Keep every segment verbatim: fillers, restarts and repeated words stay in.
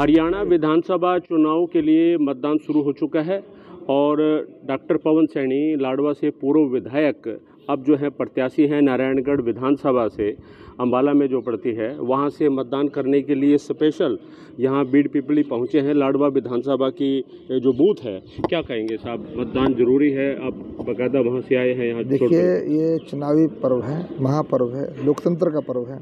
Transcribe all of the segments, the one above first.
हरियाणा विधानसभा चुनाव के लिए मतदान शुरू हो चुका है और डॉक्टर पवन सैनी लाडवा से पूर्व विधायक अब जो है प्रत्याशी हैं नारायणगढ़ विधानसभा से, अम्बाला में जो पड़ती है वहाँ से मतदान करने के लिए स्पेशल यहाँ बीड़ पिपली पहुँचे हैं लाडवा विधानसभा की जो बूथ है। क्या कहेंगे साहब, मतदान जरूरी है, आप बाकायदा वहाँ से आए हैं? यहाँ देखिए, ये चुनावी पर्व है, महापर्व है, लोकतंत्र का पर्व है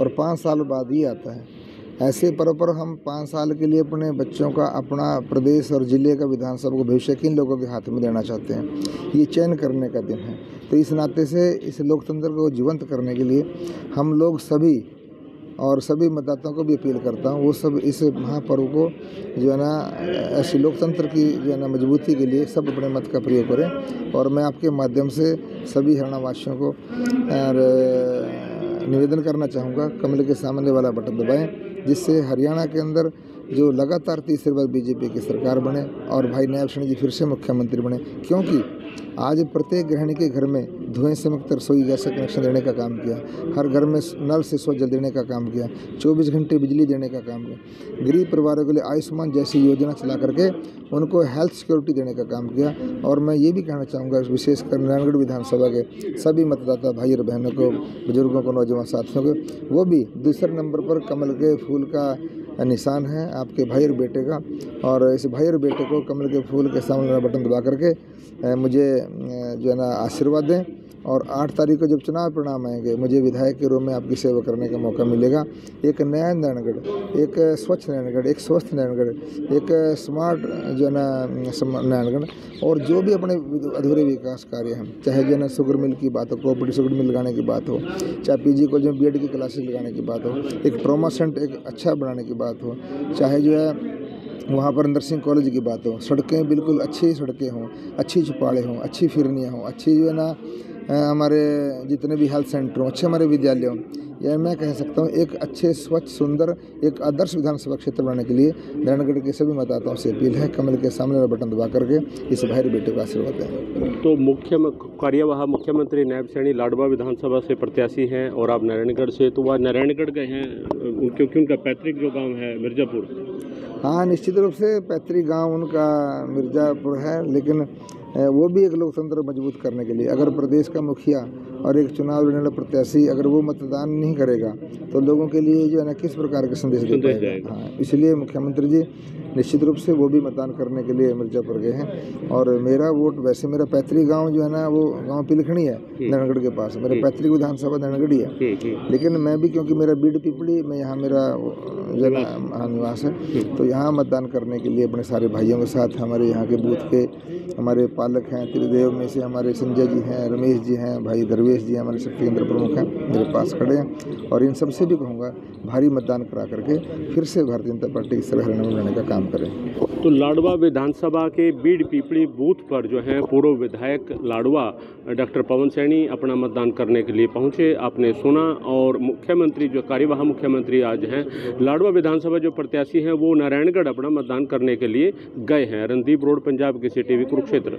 और पाँच साल बाद ही आता है। ऐसे पर्व पर हम पाँच साल के लिए अपने बच्चों का, अपना प्रदेश और ज़िले का, विधानसभा का भविष्य किन लोगों के हाथ में देना चाहते हैं, ये चयन करने का दिन है। तो इस नाते से इस लोकतंत्र को जीवंत करने के लिए हम लोग सभी और सभी मतदाताओं को भी अपील करता हूँ, वो सब इस महापर्व को जो है ना, ऐसे लोकतंत्र की जो है ना मजबूती के लिए सब अपने मत का प्रयोग करें। और मैं आपके माध्यम से सभी हरियाणावासियों को निवेदन करना चाहूँगा, कमल के सामने वाला बटन दबाएँ, जिससे हरियाणा के अंदर जो लगातार तीसरी बार बीजेपी की सरकार बने और भाई नायब सैनी जी फिर से मुख्यमंत्री बने। क्योंकि आज प्रत्येक गृहिणी के घर में धुएं से मुक्त रसोई गैस कनेक्शन देने का काम किया, हर घर में नल से स्वच्छ जल देने का काम किया, चौबीस घंटे बिजली देने का काम किया, गरीब परिवारों के लिए आयुष्मान जैसी योजना चला करके उनको हेल्थ सिक्योरिटी देने का काम किया। और मैं ये भी कहना चाहूँगा, विशेषकर नारायणगढ़ विधानसभा के सभी मतदाता भाई और बहनों को, बुजुर्गों को, नौजवान साथियों को, वो भी दूसरे नंबर पर कमल के फूल का निशान है आपके भाई और बेटे का, और इस भाई और बेटे को कमल के फूल के सामने बटन दबा करके मुझे जो है ना आशीर्वाद दें। और आठ तारीख को जब चुनाव परिणाम आएंगे, मुझे विधायक के रूप में आपकी सेवा करने का मौका मिलेगा। एक नया नारायणगढ़, एक स्वच्छ नारायणगढ़, एक स्वस्थ नारायणगढ़, एक स्मार्ट जो है ना नारायणगढ़, और जो भी अपने अधूरे विकास कार्य हैं, चाहे जो है ना शुगर मिल की बात हो, कोऑपरेटिव शुगर मिल लगाने की बात हो, चाहे पी जी कॉलेज में बी एड की क्लासेज लगाने की बात हो, एक ट्रामा सेंटर एक अच्छा बनाने की बात हो, चाहे जो है वहाँ पर नर्सिंग कॉलेज की बात हो, सड़कें बिल्कुल अच्छी सड़कें हों, अच्छी चौपालें हों, अच्छी फिरनियाँ हों, अच्छी जो है ना हमारे जितने भी हेल्थ सेंटर हों, अच्छे हमारे विद्यालय हों। यह मैं कह सकता हूँ, एक अच्छे स्वच्छ सुंदर एक आदर्श विधानसभा क्षेत्र बनाने के लिए नारायणगढ़ के सभी मतदाताओं से अपील है, कमल के सामने वाला बटन दबा करके इस भाई बेटे को आशीर्वाद दें। तो मुख्य कार्यवाह मुख्यमंत्री नायब सैनी लाडवा विधानसभा से प्रत्याशी हैं और आप नारायणगढ़ से, तो वह नारायणगढ़ गए हैं क्योंकि उनका पैतृक जो गाँव है मिर्जापुर। हाँ, निश्चित रूप से पैतृक गाँव उनका मिर्जापुर है, लेकिन वो भी एक लोकतंत्र मजबूत करने के लिए, अगर प्रदेश का मुखिया और एक चुनाव लड़ने वाला प्रत्याशी अगर वो मतदान नहीं करेगा तो लोगों के लिए जो है ना किस प्रकार का संदेश दे पाएगा। हाँ, इसलिए मुख्यमंत्री जी निश्चित रूप से वो भी मतदान करने के लिए मिर्जापुर गए हैं। और मेरा वोट, वैसे मेरा पैतृक गांव जो है ना वो गांव पीलखनी है, नारायणगढ़ के पास, मेरा पैतृक विधानसभा नारायणगढ़ी है, लेकिन मैं भी क्योंकि मेरा बीड़ पिपली में यहाँ मेरा जो है निवास है, तो यहाँ मतदान करने के लिए अपने सारे भाइयों के साथ, हमारे यहाँ के बूथ के हमारे पालक हैं त्रिदेव में से हमारे संजय जी हैं, रमेश जी हैं, भाई दरवेश जी हमारे शक्ति केंद्र प्रमुख हैं, मेरे पास खड़े हैं, और इन सबसे भी कहूँगा भारी मतदान करा करके फिर से भारतीय जनता पार्टी की सरकार में बनाने का काम करें। तो लाडवा विधानसभा के बीड़ पिपली बूथ पर जो है पूर्व विधायक लाडवा डॉक्टर पवन सैनी अपना मतदान करने के लिए पहुँचे, आपने सुना। और मुख्यमंत्री जो कार्यवाह मुख्यमंत्री आज हैं, लाडवा विधानसभा जो प्रत्याशी हैं वो नारायणगढ़ अपना मतदान करने के लिए गए हैं। रणदीप रोड, पंजाब के सी टी वी, कुरुक्षेत्र।